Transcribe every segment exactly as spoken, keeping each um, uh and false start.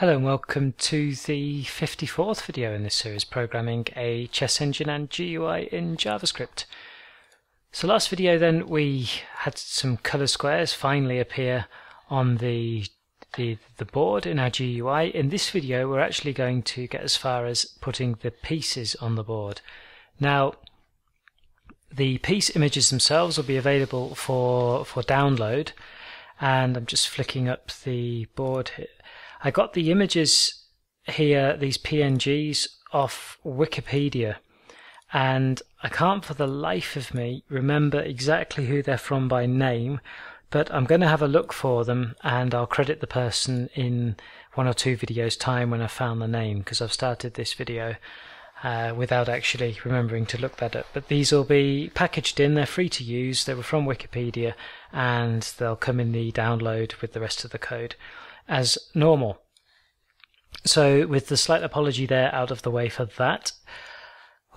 Hello and welcome to the fifty-fourth video in this series, Programming a Chess Engine and G U I in JavaScript. So last video then we had some colour squares finally appear on the, the, the board in our G U I. In this video we're actually going to get as far as putting the pieces on the board. Now the piece images themselves will be available for, for download, and I'm just flicking up the board here. I got the images here, these P N Gs, off Wikipedia, and I can't for the life of me remember exactly who they're from by name, but I'm going to have a look for them and I'll credit the person in one or two videos time when I found the name, because I've started this video uh, without actually remembering to look that up. But these will be packaged in, they're free to use, they were from Wikipedia, and they'll come in the download with the rest of the code as normal. So with the slight apology there out of the way for that,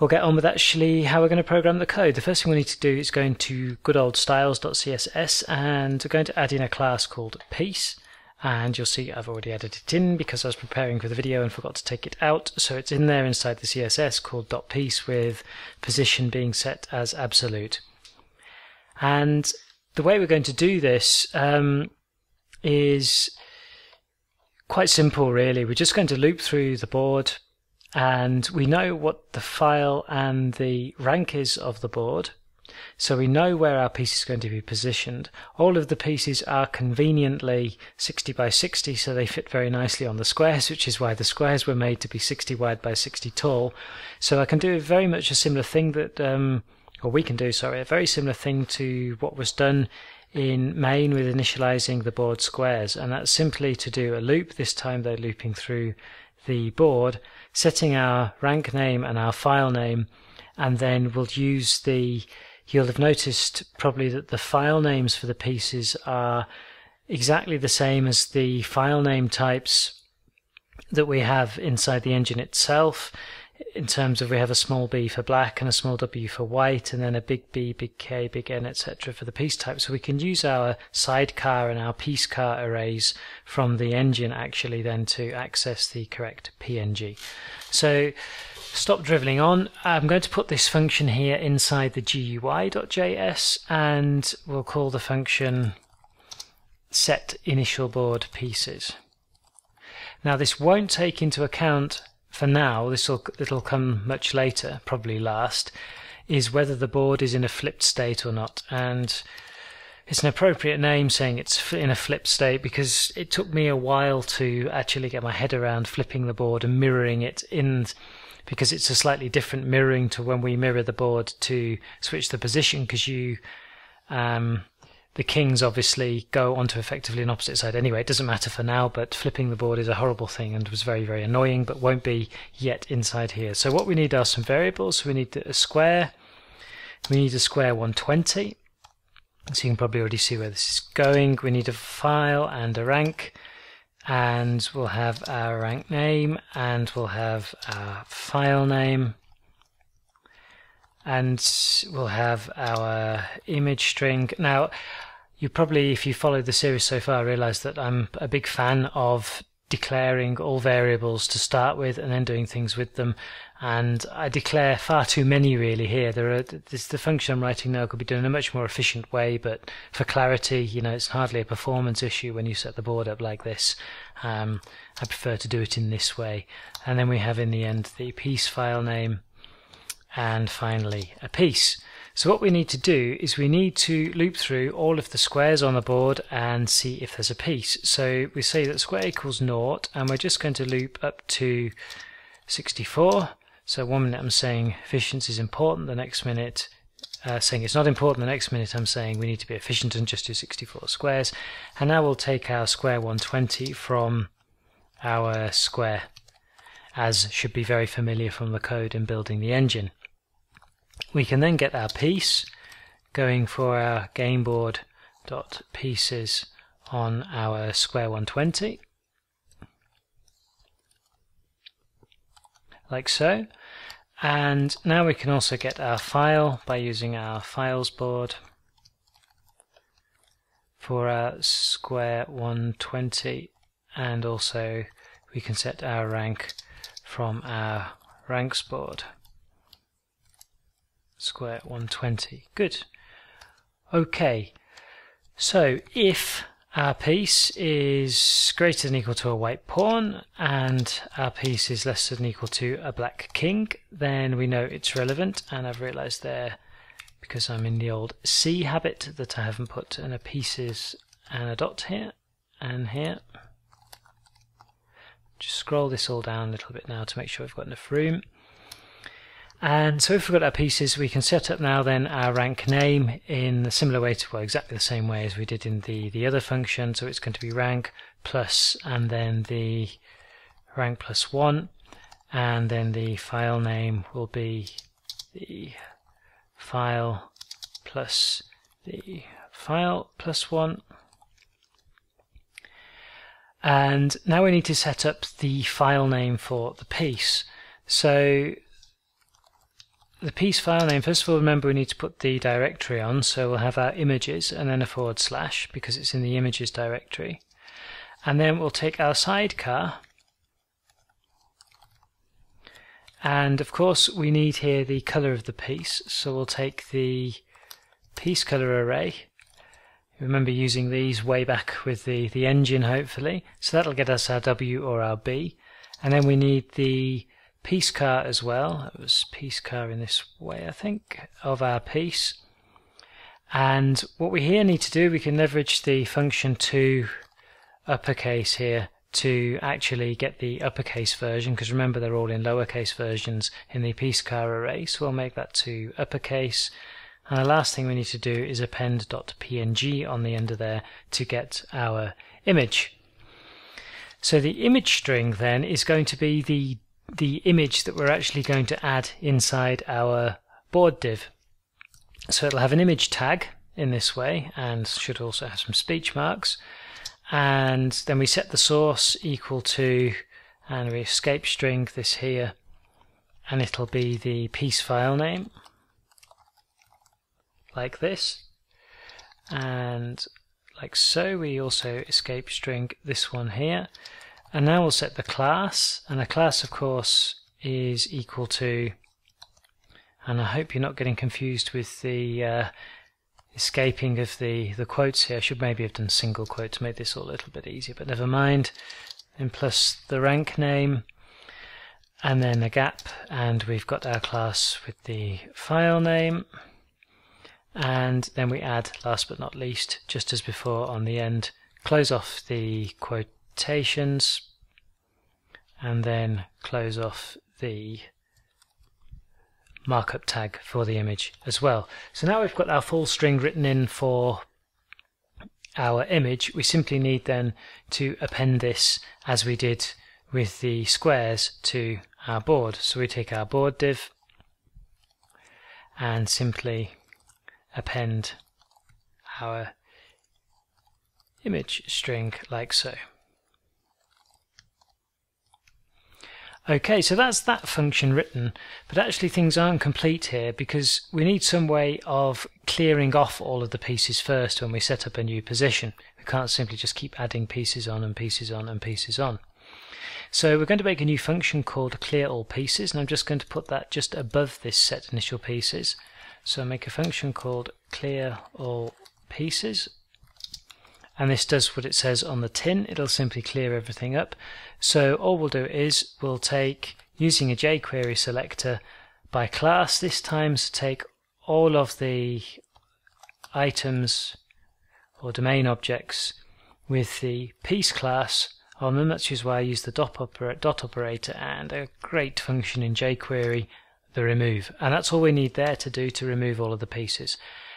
we'll get on with actually how we're going to program the code. The first thing we need to do is go into good old styles dot C S S and we're going to add in a class called piece, and you'll see I've already added it in because I was preparing for the video and forgot to take it out, so it's in there inside the C S S called .piece with position being set as absolute. And the way we're going to do this um, is quite simple really. We're just going to loop through the board, and we know what the file and the rank is of the board, so we know where our piece is going to be positioned. All of the pieces are conveniently sixty by sixty, so they fit very nicely on the squares, which is why the squares were made to be sixty wide by sixty tall. So I can do very much a similar thing that um, or we can do, sorry, a very similar thing to what was done in main with initializing the board squares, and that's simply to do a loop. This time they're looping through the board, setting our rank name and our file name, and then we'll use the, you'll have noticed probably that the file names for the pieces are exactly the same as the file name types that we have inside the engine itself, in terms of we have a small b for black and a small w for white, and then a big B, big K, big N, et cetera for the piece type. So we can use our sidecar and our piece car arrays from the engine actually then to access the correct P N G. So stop drivelling on. I'm going to put this function here inside the G U I dot J S, and we'll call the function set initial board pieces. Now this won't take into account for now, this will it'll come much later, probably last, is whether the board is in a flipped state or not. And it's an appropriate name saying it's in a flipped state, because it took me a while to actually get my head around flipping the board and mirroring it in, because it's a slightly different mirroring to when we mirror the board to switch the position, because you um, the kings obviously go onto effectively an opposite side anyway. It doesn't matter for now, but flipping the board is a horrible thing and was very, very annoying, but won't be yet inside here. So what we need are some variables. We need a square. We need a square one twenty. So you can probably already see where this is going. We need a file and a rank, and we'll have our rank name, and we'll have our file name, and we'll have our image string. Now you probably, if you followed the series so far, realize that I'm a big fan of declaring all variables to start with and then doing things with them, and I declare far too many really here. There are, this, the function I'm writing now could be done in a much more efficient way, but for clarity, you know, it's hardly a performance issue when you set the board up like this. um, I prefer to do it in this way. And then we have in the end the piece file name, and finally a piece. So what we need to do is we need to loop through all of the squares on the board and see if there's a piece. So we say that square equals naught, and we're just going to loop up to sixty-four. So one minute I'm saying efficiency is important, the next minute uh, saying it's not important, the next minute I'm saying we need to be efficient and just do sixty-four squares. And now we'll take our square one twenty from our square, as should be very familiar from the code in building the engine. We can then get our piece going for our gameboard.pieces on our square one twenty, like so. And now we can also get our file by using our files board for our square one twenty, and also we can set our rank from our ranks board. Square one twenty. Good. Okay. So if our piece is greater than or equal to a white pawn and our piece is less than or equal to a black king, then we know it's relevant. And I've realized there, because I'm in the old C habit, that I haven't put an a pieces and a dot here and here. Just scroll this all down a little bit now to make sure we've got enough room. And so if we've got our pieces, we can set up now then our rank name in a similar way to, well, exactly the same way as we did in the, the other function. So it's going to be rank plus and then the rank plus one, and then the file name will be the file plus the file plus one. And now we need to set up the file name for the piece. So the piece file name, first of all, remember we need to put the directory on, so we'll have our images and then a forward slash because it's in the images directory. And then we'll take our sidecar, and of course we need here the color of the piece, so we'll take the piece color array. Remember using these way back with the, the engine, hopefully. So that'll get us our W or our B. And then we need the piece car as well. It was piece car in this way, I think, of our piece. And what we here need to do, we can leverage the function to uppercase here to actually get the uppercase version, because remember they're all in lowercase versions in the piece car array. So we'll make that to uppercase. And the last thing we need to do is append .png on the end of there to get our image. So the image string then is going to be the the image that we're actually going to add inside our board div. So it'll have an image tag in this way and should also have some speech marks. And then we set the source equal to, and we escape string this here, and it'll be the piece file name, like this. And like so, we also escape string this one here. And now we'll set the class, and the class of course is equal to, and I hope you're not getting confused with the uh, escaping of the, the quotes here. I should maybe have done single quote to make this all a little bit easier, but never mind. And plus the rank name, and then a gap, and we've got our class with the file name. And then we add, last but not least, just as before on the end, close off the quotations and then close off the markup tag for the image as well. So now we've got our full string written in for our image. We simply need then to append this as we did with the squares to our board. So we take our board div and simply append our image string like so. Okay, so that's that function written, but actually things aren't complete here because we need some way of clearing off all of the pieces first when we set up a new position. We can't simply just keep adding pieces on and pieces on and pieces on. So we're going to make a new function called clear all pieces, and I'm just going to put that just above this set initial pieces. So make a function called clear all pieces, and this does what it says on the tin. It'll simply clear everything up. So all we'll do is we'll take, using a jQuery selector by class this time, so take all of the items or domain objects with the piece class on them. That's just why I use the dot operator, dot operator and a great function in jQuery, the remove, and that's all we need there to do to remove all of the pieces.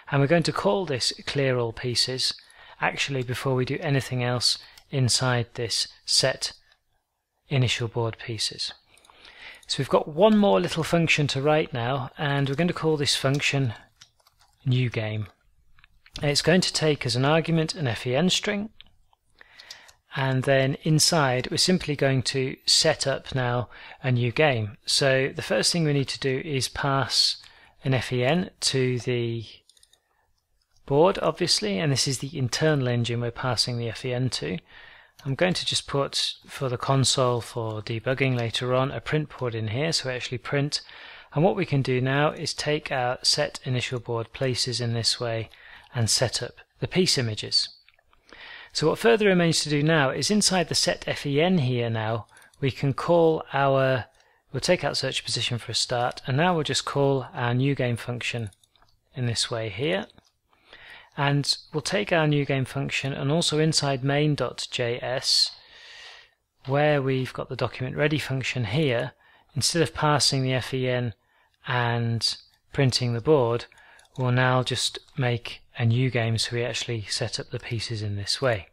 And we're going to call this clear all pieces actually before we do anything else inside this set initial board pieces. So we've got one more little function to write now, and we're going to call this function new game. And it's going to take as an argument an fen string, and then inside we're simply going to set up now a new game. So the first thing we need to do is pass an fen to the board, obviously, and this is the internal engine we're passing the fen to. I'm going to just put, for the console for debugging later on, a print board in here so we actually print. And what we can do now is take our set initial board places in this way and set up the piece images. So what further remains to do now is inside the set fen here now we can call our, we'll take out search position for a start, and now we'll just call our new game function in this way here. And we'll take our new game function, and also inside main.js where we've got the document ready function here, instead of passing the fen and printing the board, we'll now just make a new game so we actually set up the pieces in this way.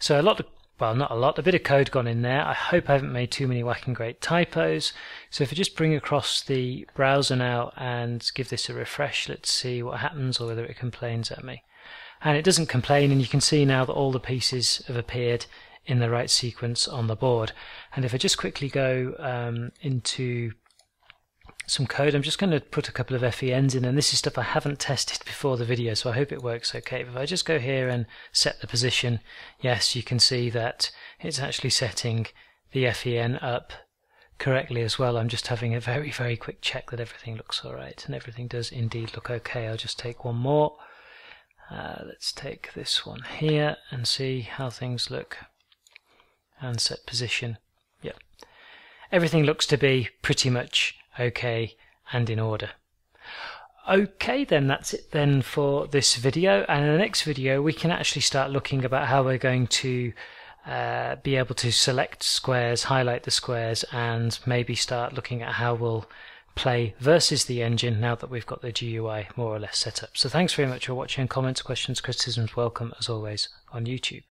So a lot of, well not a lot, a bit of code gone in there. I hope I haven't made too many whacking great typos. So if I just bring across the browser now and give this a refresh, let's see what happens or whether it complains at me. And it doesn't complain, and you can see now that all the pieces have appeared in the right sequence on the board. And if I just quickly go um, into some code, I'm just going to put a couple of fens in, and this is stuff I haven't tested before the video, so I hope it works okay. But if I just go here and set the position, yes, you can see that it's actually setting the fen up correctly as well. I'm just having a very very quick check that everything looks alright, and everything does indeed look okay. I'll just take one more, uh, let's take this one here and see how things look, and set position. Yep, everything looks to be pretty much okay and in order. Okay, then that's it then for this video, and in the next video we can actually start looking about how we're going to uh, be able to select squares, highlight the squares, and maybe start looking at how we'll play versus the engine now that we've got the G U I more or less set up. So thanks very much for watching. Comments, questions, criticisms welcome as always on YouTube.